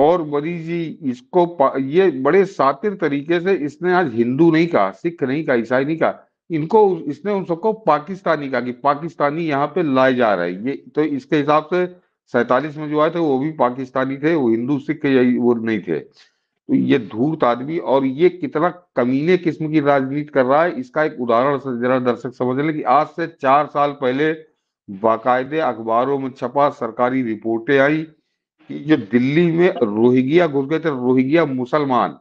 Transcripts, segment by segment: और बरी जी इसको ये बड़े सातिर तरीके से इसने आज हिंदू नहीं कहा, सिख नहीं कहा, ईसाई नहीं कहा, इनको इसने उन सबको पाकिस्तानी कहा कि पाकिस्तानी यहाँ पे लाए जा रहा है ये। तो इसके हिसाब से 47 में जो आए थे वो भी पाकिस्तानी थे, वो हिंदू सिख वो नहीं थे। तो ये धूर्त आदमी और ये कितना कमीने किस्म की राजनीति कर रहा है, इसका एक उदाहरण जरा दर्शक समझ लें कि आज से 4 साल पहले बाकायदे अखबारों में छपा सरकारी रिपोर्टें आई कि जो दिल्ली में रोहिंग्या घुस गए थे, रोहिंग्या मुसलमान,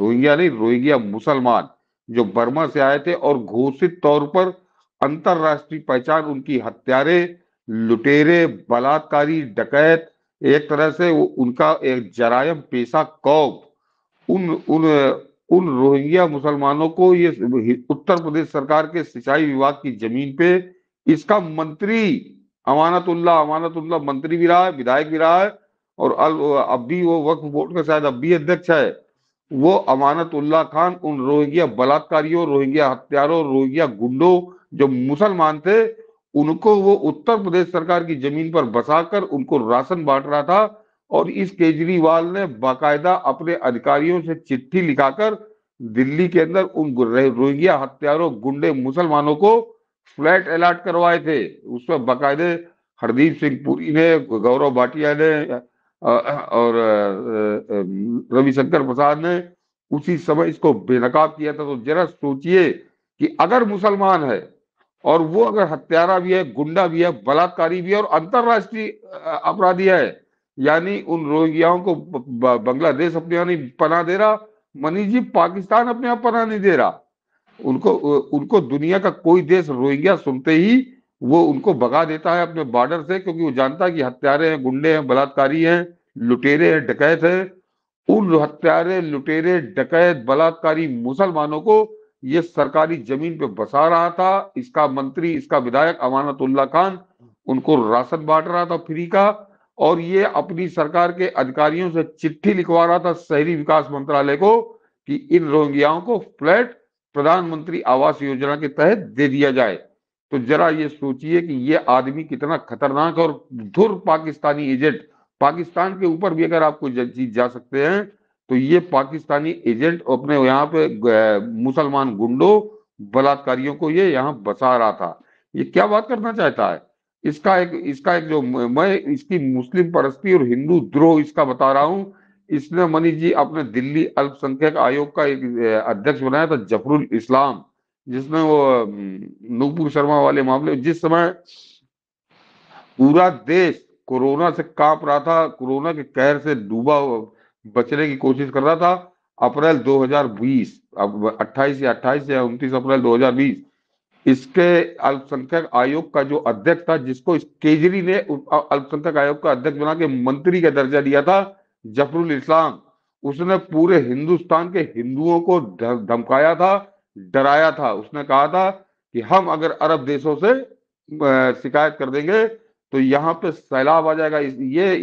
रोहिंग्या नहीं रोहिंग्या मुसलमान जो बर्मा से आए थे और घोषित तौर पर अंतरराष्ट्रीय पहचान उनकी हत्यारे, लुटेरे, बलात्कारी, डकैत, एक तरह से वो उनका एक जरायम पेशा कौम, उन रोहिंग्या मुसलमानों को ये उत्तर प्रदेश सरकार के सिंचाई विभाग की जमीन पे इसका मंत्री अमानतुल्लाह मंत्री भी रहा है, विधायक भी रहा है और अब भी वो वक्फ बोर्ड का शायद अब भी अध्यक्ष है, वो अमानतुल्लाह खान उन रोहिंग्या बलात्कारियों, रोहिंग्या हत्यारों, रोहिंग्या गुंडों जो मुसलमान थे उनको वो उत्तर प्रदेश सरकार की जमीन पर बसाकर उनको राशन बांट रहा था। और इस केजरीवाल ने बाकायदा अपने अधिकारियों से चिट्ठी लिखाकर दिल्ली के अंदर उन रोहिंग्या हत्यारों, गुंडे मुसलमानों को फ्लैट अलॉट करवाए थे। उसमें बाकायदे हरदीप सिंह पुरी ने, गौरव भाटिया ने और रविशंकर प्रसाद ने उसी समय इसको बेनकाब किया था। तो जरा सोचिए कि अगर मुसलमान है और वो अगर हत्यारा भी है, गुंडा भी है, बलात्कारी भी है और अंतरराष्ट्रीय अपराधी है, यानी उन रोहिंग्याओं को बांग्लादेश अपने यहाँ पनाह दे रहा, मनीष जी पाकिस्तान अपने यहाँ पनाह नहीं दे रहा, उनको दुनिया का कोई देश रोहिंग्या सुनते ही वो उनको भगा देता है अपने बॉर्डर से, क्योंकि वो जानता है कि हत्यारे हैं, गुंडे हैं, बलात्कारी हैं, लुटेरे हैं, डकैत हैं। उन हत्यारे, लुटेरे, डकैत, बलात्कारी मुसलमानों को ये सरकारी जमीन पे बसा रहा था, इसका मंत्री, इसका विधायक अमानतुल्लाह खान उनको राशन बांट रहा था फ्री का, और ये अपनी सरकार के अधिकारियों से चिट्ठी लिखवा रहा था शहरी विकास मंत्रालय को कि इन रोहिंग्याओं को फ्लैट प्रधानमंत्री आवास योजना के तहत दे दिया जाए। तो जरा ये सोचिए कि ये आदमी कितना खतरनाक और धुर पाकिस्तानी एजेंट, पाकिस्तान के ऊपर भी अगर आपको जीत जा सकते हैं तो ये पाकिस्तानी एजेंट अपने यहाँ पे मुसलमान गुंडों, बलात्कारियों को ये यहाँ बसा रहा था। ये क्या बात करना चाहता है, इसका एक जो मैं इसकी मुस्लिम परस्ती और हिंदू द्रोह इसका बता रहा हूँ। इसने मनीष जी अपने दिल्ली अल्पसंख्यक आयोग का एक अध्यक्ष बनाया था जफरुल इस्लाम, जिसमें वो नूपुर शर्मा वाले मामले, जिस समय पूरा देश कोरोना से कांप रहा था, कोरोना के कहर से डूबा बचने की कोशिश कर रहा था, अप्रैल 2020, अब 28 या 29 अप्रैल 2020 इसके अल्पसंख्यक आयोग का जो अध्यक्ष था, जिसको इस केजरी ने अल्पसंख्यक आयोग का अध्यक्ष बना के मंत्री का दर्जा दिया था जफरुल इस्लाम, उसने पूरे हिंदुस्तान के हिंदुओं को धमकाया था, डराया था। उसने कहा था कि हम अगर अरब देशों से शिकायत कर देंगे तो यहाँ पे सैलाब आ जाएगा। ये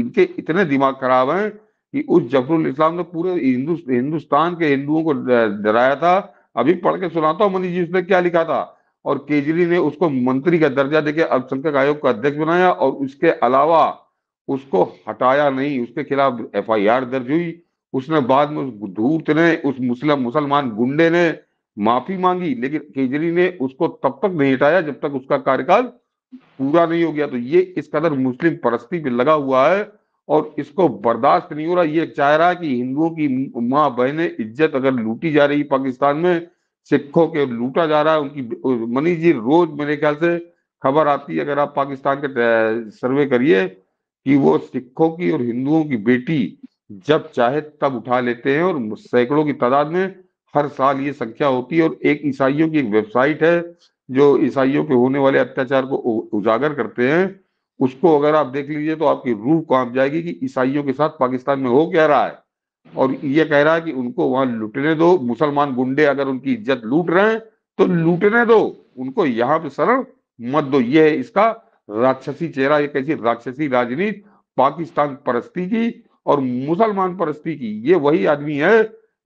इनके इतने दिमाग खराब हैं कि उस जफरुल इस्लाम ने पूरे हिंदुस्तान के हिंदुओं को डराया था। अभी पढ़ के सुनाता हूँ मनीष जी उसने क्या लिखा था, और केजरी ने उसको मंत्री का दर्जा देके अल्पसंख्यक आयोग का अध्यक्ष बनाया और उसके अलावा उसको हटाया नहीं, उसके खिलाफ एफआईआर दर्ज हुई। उसने बाद में उस धूर्त ने, उस मुसलमान गुंडे ने माफी मांगी, लेकिन केजरी ने उसको तब तक नहीं हटाया जब तक उसका कार्यकाल पूरा नहीं हो गया। तो ये इस कदर मुस्लिम परस्ती पे लगा हुआ है और इसको बर्दाश्त नहीं हो रहा। ये चाह रहा है कि हिंदुओं की माँ बहनें इज्जत अगर लूटी जा रही पाकिस्तान में, सिखों के लूटा जा रहा है उनकी। मनीष जी रोज मेरे ख्याल से खबर आती है, अगर आप पाकिस्तान के सर्वे करिए, कि वो सिखों की और हिंदुओं की बेटी जब चाहे तब उठा लेते हैं और सैकड़ों की तादाद में हर साल ये संख्या होती है। और एक ईसाइयों की एक वेबसाइट है जो ईसाइयों पे होने वाले अत्याचार को उजागर करते हैं, उसको अगर आप देख लीजिए तो आपकी रूह कांप जाएगी कि ईसाइयों के साथ पाकिस्तान में हो क्या रहा है। और ये कह रहा है कि उनको वहां लुटने दो, मुसलमान गुंडे अगर उनकी इज्जत लूट रहे हैं तो लूटने दो, उनको यहाँ पे शरण मत दो। ये है इसका राक्षसी चेहरा, ये कैसी राक्षसी राजनीति पाकिस्तान परस्ती की और मुसलमान परस्ती की। ये वही आदमी है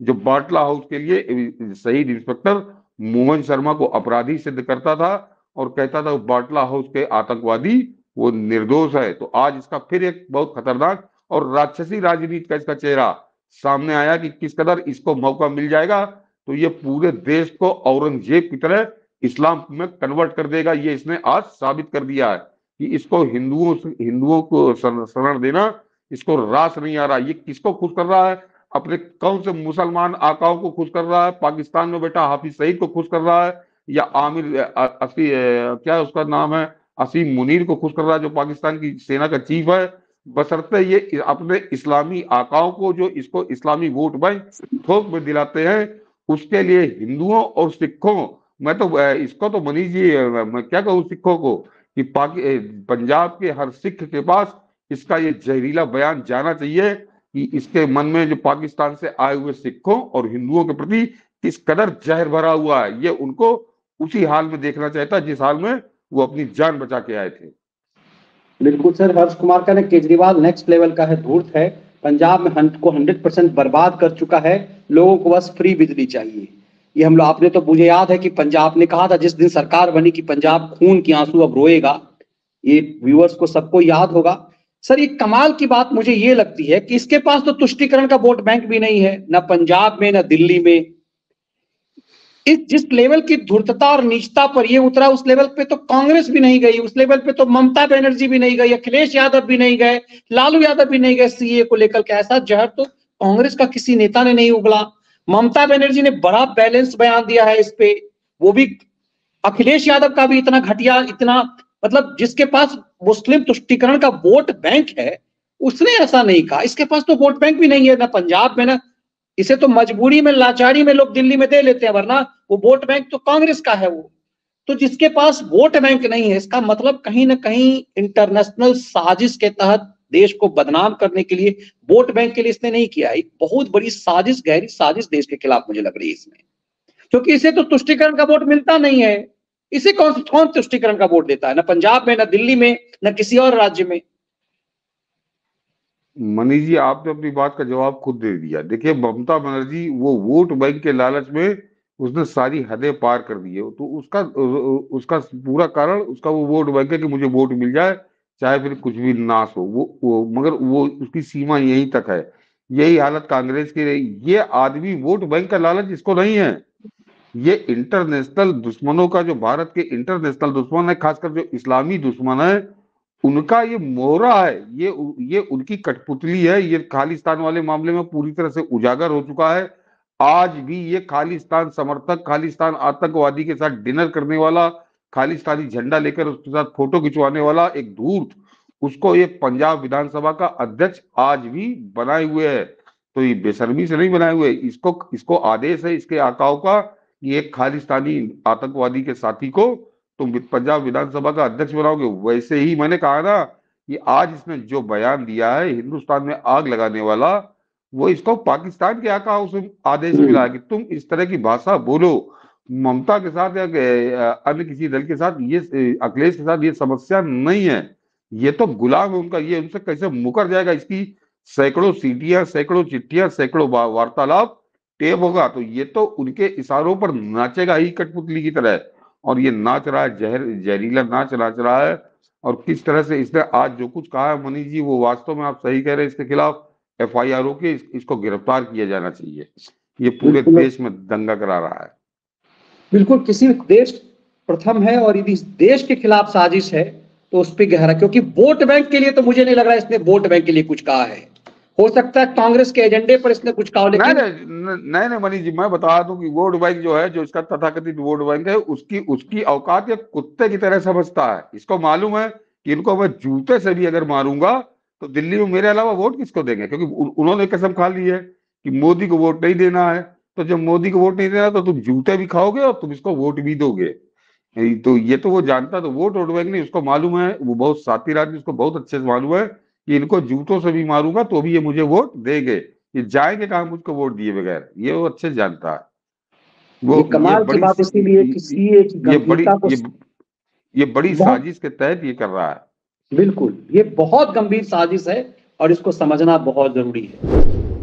जो बाटला हाउस के लिए शहीद इंस्पेक्टर मोहन शर्मा को अपराधी सिद्ध करता था और कहता था बाटला हाउस के आतंकवादी वो निर्दोष है। तो आज इसका फिर एक बहुत खतरनाक और राक्षसी राजनीति का इसका चेहरा सामने आया कि किस कदर इसको मौका मिल जाएगा तो ये पूरे देश को औरंगजेब की तरह इस्लाम में कन्वर्ट कर देगा। ये इसने आज साबित कर दिया है कि इसको हिंदुओं को शरण देना इसको रास नहीं आ रहा। ये किसको खुश कर रहा है? अपने कौन से मुसलमान आकाओं को खुश कर रहा है? पाकिस्तान में बैठा हाफिज सईद को खुश कर रहा है या आमिर क्या उसका नाम है असीम मुनीर को खुश कर रहा है जो पाकिस्तान की सेना का चीफ है, बशर्ते ये अपने इस्लामी आकाओं को जो इसको इस्लामी वोट बैंक थोक में दिलाते हैं उसके लिए हिंदुओं और सिखों, मैं तो इसको तो मनीष जी मैं क्या कहूँ सिखों को कि पंजाब के हर सिख के पास इसका ये जहरीला बयान जाना चाहिए कि इसके मन में जो पाकिस्तान से आए हुए सिखों और हिंदुओं के प्रति किस कदर जहर भरा हुआ है। ये उनको उसी हाल में देखना चाहता जिस हाल में वो अपनी जान बचा के आए थे। बिल्कुल सर, हर्ष कुमार का ने केजरीवाल नेक्स्ट लेवल का है, धूर्त है, पंजाब में को 100% बर्बाद कर चुका है, लोगों को बस फ्री बिजली चाहिए। ये हम लोग आपने तो मुझे याद है कि पंजाब ने कहा था जिस दिन सरकार बनी कि पंजाब खून के आंसू अब रोएगा, ये व्यूअर्स को सबको याद होगा। सर ये कमाल की बात मुझे ये लगती है कि इसके पास तो तुष्टिकरण का वोट बैंक भी नहीं है, ना पंजाब में ना दिल्ली में। इस जिस लेवल की धूर्तता और नीचता पर ये उतरा उस लेवल पे तो कांग्रेस भी नहीं गई, उस लेवल पे तो ममता बनर्जी भी नहीं गई, अखिलेश यादव भी नहीं गए, लालू यादव भी नहीं गए सीए को लेकर के। ऐसा जहर तो कांग्रेस का किसी नेता ने नहीं उगला। ममता बनर्जी ने बड़ा बैलेंस बयान दिया है इस पे, वो भी अखिलेश यादव का भी इतना घटिया, इतना मतलब जिसके पास मुस्लिम तुष्टिकरण का वोट बैंक है उसने ऐसा नहीं कहा। इसके पास तो वोट बैंक भी नहीं है ना पंजाब में ना, इसे तो मजबूरी में लाचारी में लोग दिल्ली में दे लेते हैं, वरना वो वोट बैंक तो कांग्रेस का है। वो तो जिसके पास वोट बैंक नहीं है इसका मतलब कहीं ना कहीं इंटरनेशनल साजिश के तहत देश को बदनाम करने के लिए वोट बैंक के लिए इसने नहीं किया। एक बहुत बड़ी साजिश, गहरी साजिश देश के खिलाफ मुझे लग रही है इसमें, क्योंकि इसे तो तुष्टिकरण का वोट मिलता नहीं है। इसे कौन तुष्टिकरण का वोट देता है? ना पंजाब में, ना दिल्ली में, ना किसी और राज्य में। मनीष जी आपने अपनी बात का जवाब खुद दे दिया। देखिए ममता बनर्जी वो वोट बैंक के लालच में उसने सारी हदें पार कर दी है, तो उसका पूरा कारण उसका वो वोट बैंक है कि मुझे वोट मिल जाए चाहे फिर कुछ भी नाश हो। वो मगर वो उसकी सीमा यहीं तक है। यही हालत कांग्रेस की रही। ये आदमी वोट बैंक का लालच इसको नहीं है, ये इंटरनेशनल दुश्मनों का जो भारत के इंटरनेशनल दुश्मन है खासकर जो इस्लामी दुश्मन है उनका ये मोहरा है, ये उनकी कठपुतली है। ये खालिस्तान वाले मामले में पूरी तरह से उजागर हो चुका है। आज भी ये खालिस्तान समर्थक, खालिस्तान आतंकवादी के साथ डिनर करने वाला, खालिस्तानी झंडा लेकर उसके साथ फोटो खिंचवाने वाला एक धूर्त, उसको ये पंजाब विधानसभा का अध्यक्ष आज भी बनाए हुए है। तो ये बेशर्मी से नहीं बनाए हुए, इसको आदेश है इसके आकाओं का, एक खालिस्तानी आतंकवादी के साथी को तुम पंजाब विधानसभा का अध्यक्ष बनाओगे। वैसे ही मैंने कहा ना कि आज इसने जो बयान दिया है हिंदुस्तान में आग लगाने वाला, वो इसको पाकिस्तान के आकाओं से आदेश मिला कि तुम इस तरह की भाषा बोलो। ममता के साथ या अन्य किसी दल के साथ, ये अखिलेश के साथ ये समस्या नहीं है, ये तो गुलाम है उनका, ये उनसे कैसे मुकर जाएगा। इसकी सैकड़ों सीटियां, सैकड़ों चिट्ठियां, सैकड़ों वार्तालाप टेप होगा, तो ये तो उनके इशारों पर नाचेगा ही कठपुतली की तरह। और ये नाच रहा है, जहरीला नाच नाच रहा है। और किस तरह से इसने आज जो कुछ कहा है मनीष जी, वो वास्तव में आप सही कह रहे हैं, इसके खिलाफ FIR हो के इसको गिरफ्तार किया जाना चाहिए। ये पूरे देश में दंगा करा रहा है। बिल्कुल, किसी देश प्रथम है और यदि देश के खिलाफ साजिश है तो उस पर गहरा, क्योंकि वोट बैंक के लिए तो मुझे नहीं लग रहा है इसने वोट बैंक के लिए कुछ कहा है। हो सकता है कांग्रेस के एजेंडे पर इसने कुछ कहा, लेकिन नहीं मनीष जी मैं बता दूं कि वोट बैंक जो है, जो इसका तथाकथित वोट बैंक है, उसकी औकात एक कुत्ते की तरह समझता है। इसको मालूम है कि इनको मैं जूते से भी अगर मारूंगा तो दिल्ली में मेरे अलावा वोट किसको देंगे, क्योंकि उन्होंने कसम खा ली है कि मोदी को वोट नहीं देना है। तो जब मोदी को वोट नहीं देना तो तुम जूते भी खाओगे और तुम इसको वोट भी दोगे। तो ये तो वो जानता, तो वोट बैंक नहीं, उसको मालूम है, वो बहुत साथी राज्य उसको बहुत अच्छे से मालूम है, इनको जूतों से भी मारूंगा तो भी ये मुझे वोट देंगे, ये जाएंगे कहां मुझको वोट दिए बगैर, ये वो अच्छे जानता है। वो कमाल की बात, इसीलिए किसी एक गंभीरता को ये बड़ी साजिश के तहत ये कर रहा है। बिल्कुल, ये बहुत गंभीर साजिश है और इसको समझना बहुत जरूरी है।